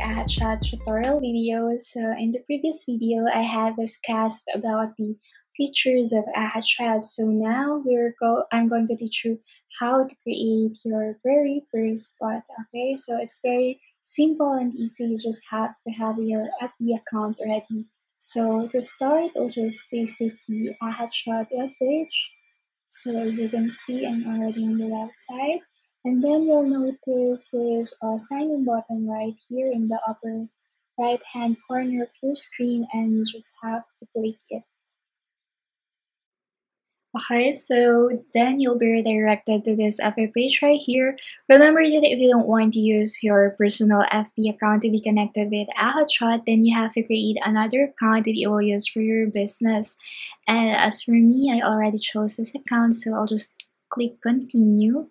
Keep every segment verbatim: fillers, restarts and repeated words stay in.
AhaChat tutorial video. So in the previous video, I had discussed about the features of AhaChat. So now we're go I'm going to teach you how to create your very first bot. Okay, so it's very simple and easy. You just have to have your F B account ready. So to start, I'll just visit the AhaChat webpage. So as you can see, I'm already on the left side. And then you'll notice there's a sign in button right here in the upper right hand corner of your screen, and you just have to click it. Okay, so then you'll be redirected to this F B page right here. Remember that if you don't want to use your personal F B account to be connected with AhaChat, then you have to create another account that you will use for your business. And as for me, I already chose this account, so I'll just click continue.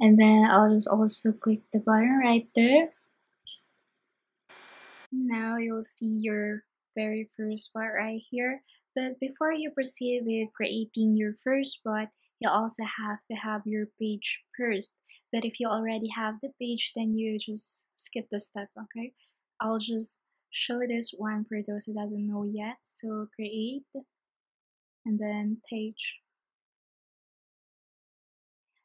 And then I'll just also click the button right there. Now you'll see your very first bot right here. But before you proceed with creating your first bot, you also have to have your page first. But if you already have the page, then you just skip the step, okay? I'll just show this one for those who doesn't know yet. So create and then page.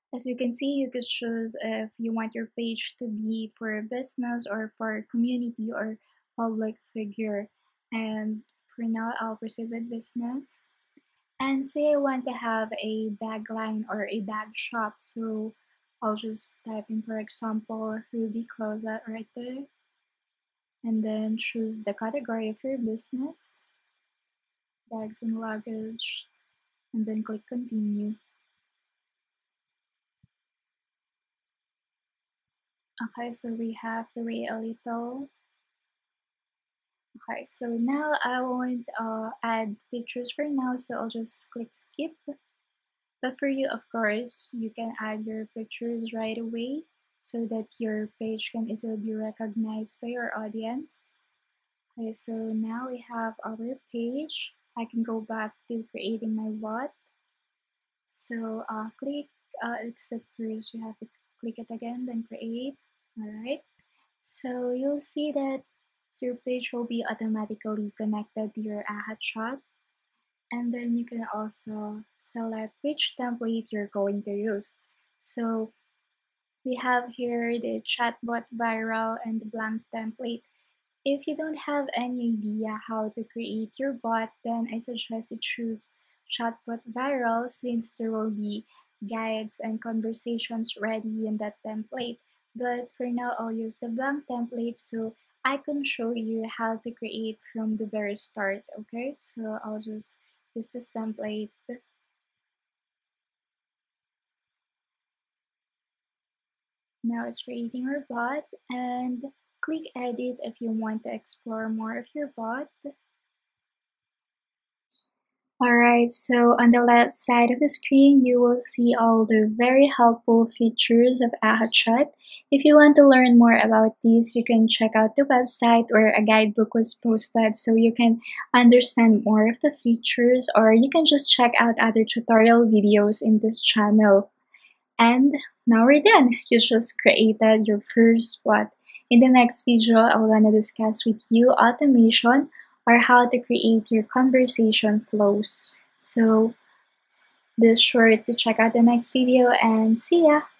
As you can see, you could choose if you want your page to be for a business or for a community or public figure. And for now, I'll proceed with business. And say I want to have a bag line or a bag shop. So I'll just type in, for example, Ruby Closet right there. And then choose the category of your business, bags and luggage, and then click continue. Okay, so we have to wait a little. Okay, so now I won't uh, add pictures for now, so I'll just click skip. But for you, of course, you can add your pictures right away so that your page can easily be recognized by your audience. Okay, so now we have our page. I can go back to creating my bot. So uh, click uh, except first, you have to click it again, then create. Alright, so you'll see that your page will be automatically connected to your AhaChat, and then you can also select which template you're going to use. So we have here the chatbot viral and the blank template. If you don't have any idea how to create your bot, then I suggest you choose chatbot viral, since there will be guides and conversations ready in that template. But for now, I'll use the blank template so I can show you how to create from the very start. Okay, so I'll just use this template. Now it's creating our bot, and click edit if you want to explore more of your bot. Alright, so on the left side of the screen, you will see all the very helpful features of AhaChat. If you want to learn more about these, you can check out the website where a guidebook was posted so you can understand more of the features, or you can just check out other tutorial videos in this channel. And now we're done! You just created your first bot. In the next video, I'm gonna discuss with you automation, or how to create your conversation flows. So be sure to check out the next video, and see ya!